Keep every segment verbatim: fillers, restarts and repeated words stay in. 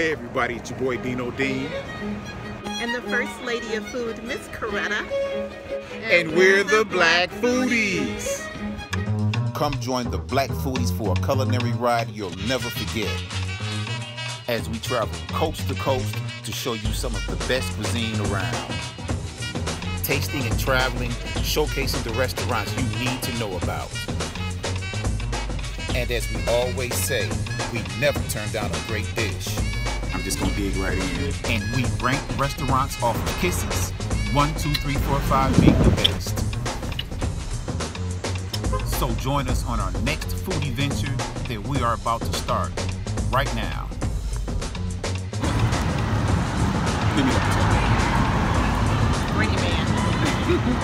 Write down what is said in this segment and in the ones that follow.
Hey everybody, it's your boy Dino Dean. And the First Lady of Food, Miss Coretta. And, and we're the Black Foodies. Come join the Black Foodies for a culinary ride you'll never forget, as we travel coast to coast to show you some of the best cuisine around. Tasting and traveling, showcasing the restaurants you need to know about. And as we always say, we never turn down a great dish. I'm just gonna dig right in. And we rank restaurants off of kisses. One, two, three, four, five being the best. So join us on our next foodie venture that we are about to start right now. Give me that. Ready, man.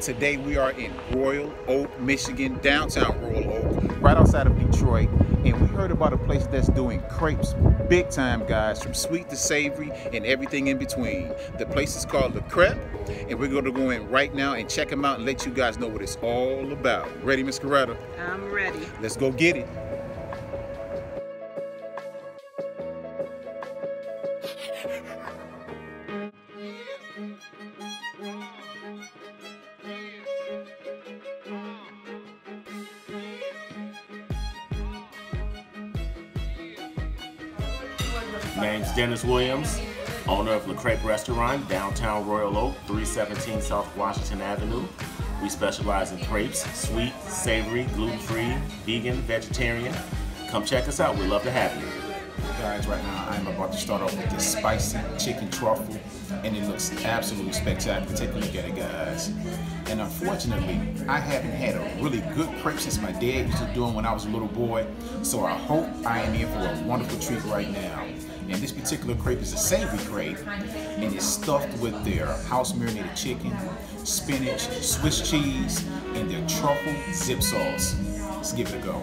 Today we are in Royal Oak, Michigan, downtown Royal Oak, right outside of Detroit. And we heard about a place that's doing crepes big time, guys, from sweet to savory and everything in between. The place is called Le Crêpe, and we're going to go in right now and check them out and let you guys know what it's all about. Ready, Miss Coretta? I'm ready. Let's go get it. My name's Dennis Williams, owner of Le Crêpe Restaurant, downtown Royal Oak, three seventeen South Washington Avenue. We specialize in crepes, sweet, savory, gluten-free, vegan, vegetarian. Come check us out, we'd love to have you. Guys, right now I'm about to start off with this spicy chicken truffle, and it looks absolutely spectacular. Take a look at it, guys. And unfortunately, I haven't had a really good crepe since my dad used to do them when I was a little boy, so I hope I am in for a wonderful treat right now. And this particular crepe is a savory crepe, and it's stuffed with their house marinated chicken, spinach, Swiss cheese, and their truffle dip sauce. Let's give it a go.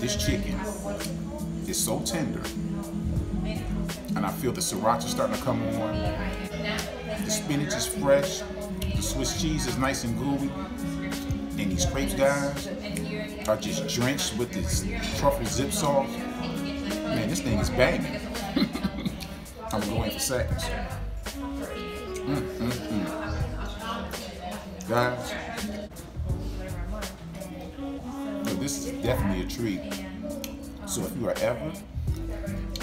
This chicken is so tender, and I feel the sriracha starting to come on. The spinach is fresh, the Swiss cheese is nice and gooey, and these crepes, guys, are just drenched with this truffle dip sauce. Man, this thing is banging. I'm going for seconds. Mm, mm, mm. Guys, this is definitely a treat. So if you are ever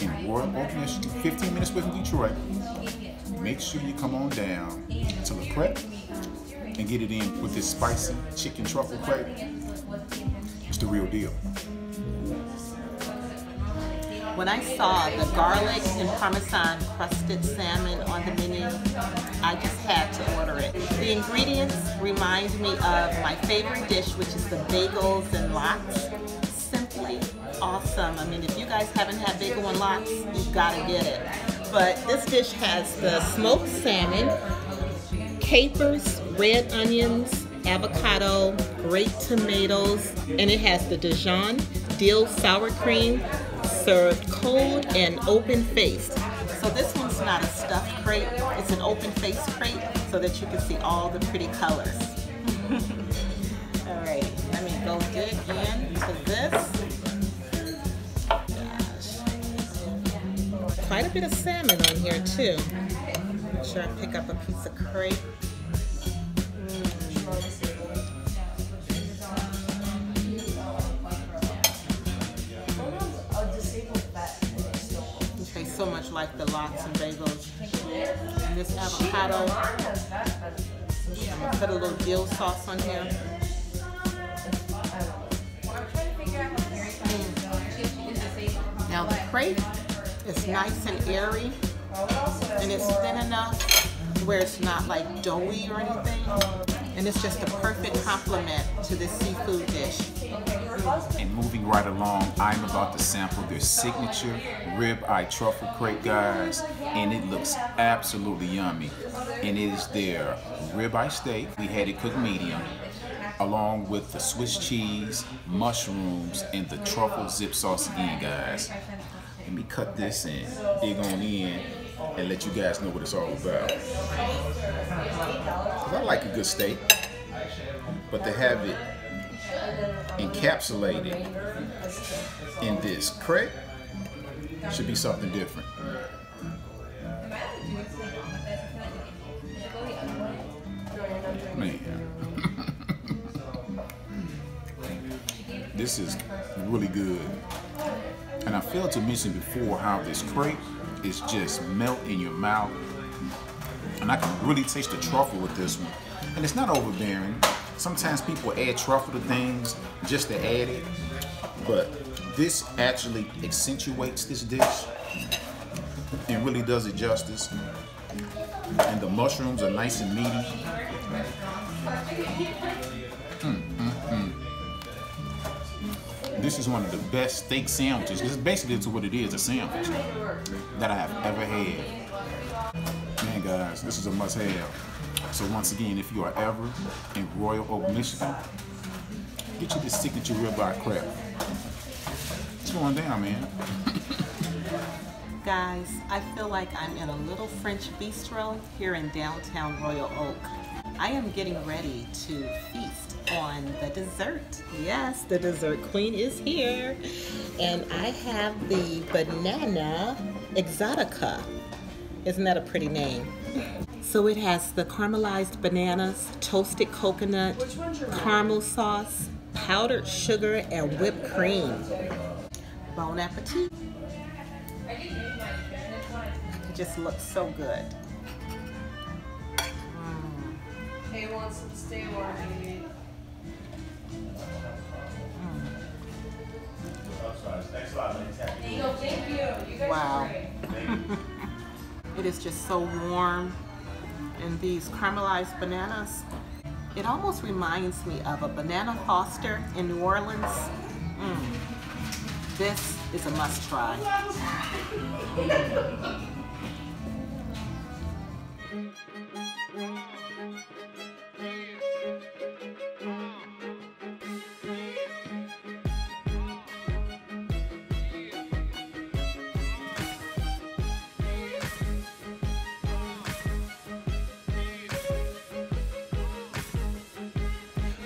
in Royal Oak, Michigan, fifteen minutes away from Detroit, make sure you come on down to Le Crêpe and get it in with this spicy chicken truffle crepe. It's the real deal. When I saw the garlic and Parmesan crusted salmon on the menu, I just had to order it. The ingredients remind me of my favorite dish, which is the bagels and lox. Simply awesome. I mean, if you guys haven't had bagel and lox, you've got to get it. But this dish has the smoked salmon, capers, red onions, avocado, grape tomatoes, and it has the Dijon dill sour cream, served cold and open-faced. So this one's not a stuffed crepe, it's an open-faced crepe so that you can see all the pretty colors. All right, let me go dig into this. Gosh. Quite a bit of salmon on here too. Make sure I pick up a piece of crepe. Mm. So much like the lox and bagels. And this avocado. I'm gonna put a little dill sauce on here. Mm. Now the crepe is nice and airy, and it's thin enough where it's not like doughy or anything. And it's just a perfect complement to this seafood dish. And moving right along, I'm about to sample their signature ribeye truffle crepe, guys. And it looks absolutely yummy. And it is their ribeye steak. We had it cooked medium, along with the Swiss cheese, mushrooms, and the truffle dip sauce again, guys. Let me cut this and dig on in and let you guys know what it's all about. 'Cause I like a good steak, but to have it encapsulated in this crepe should be something different. Man. This is really good. And I failed to mention before how this crepe is just melt in your mouth. And I can really taste the truffle with this one. And it's not overbearing. Sometimes people add truffle to things just to add it. But this actually accentuates this dish and really does it justice. And the mushrooms are nice and meaty. Mm, mm, mm. This is one of the best steak sandwiches. This is basically what it is, a sandwich that I have ever had. Man, guys, this is a must-have. So once again, if you are ever in Royal Oak, Michigan, get you this signature ribeye crab. It's going down, man. Guys, I feel like I'm in a little French bistro here in downtown Royal Oak. I am getting ready to feast on the dessert. Yes, the dessert queen is here. And I have the banana exotica. Isn't that a pretty name? So it has the caramelized bananas, toasted coconut, caramel sauce, powdered sugar, and whipped cream. Bon appetit. It just looks so good. Mm. Hey, wants to stay warm. Mm. Wow. It is just so warm. And these caramelized bananas, it almost reminds me of a banana foster in New Orleans. Mm. This is a must try.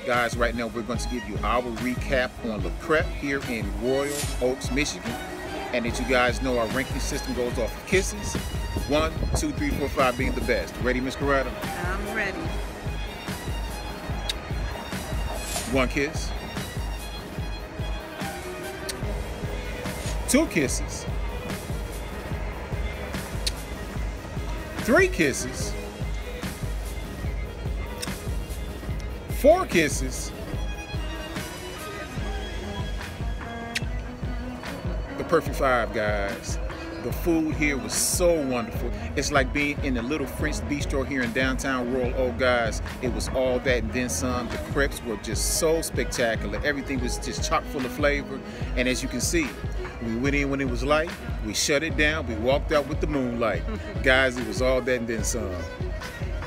Guys, right now we're going to give you our recap on Le Crêpe here in Royal Oaks, Michigan. And as you guys know, our ranking system goes off of kisses. One, two, three, four, five being the best. Ready, Miss Coretta? I'm ready. One kiss. Two kisses. Three kisses. Four kisses. The perfect five, guys. The food here was so wonderful. It's like being in a little French bistro here in downtown Royal Oak, guys. It was all that and then some. The crepes were just so spectacular. Everything was just chock full of flavor. And as you can see, we went in when it was light, we shut it down, we walked out with the moonlight. Guys, it was all that and then some.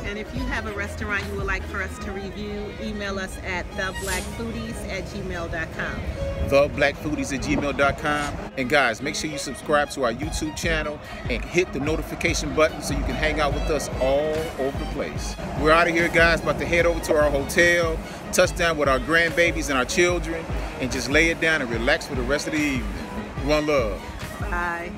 And if you have a restaurant you would like for us to review, email us at the black foodies at gmail dot com. the black foodies at gmail dot com. And guys, make sure you subscribe to our YouTube channel and hit the notification button so you can hang out with us all over the place. We're out of here, guys. About to head over to our hotel, touch down with our grandbabies and our children, and just lay it down and relax for the rest of the evening. One love. Bye.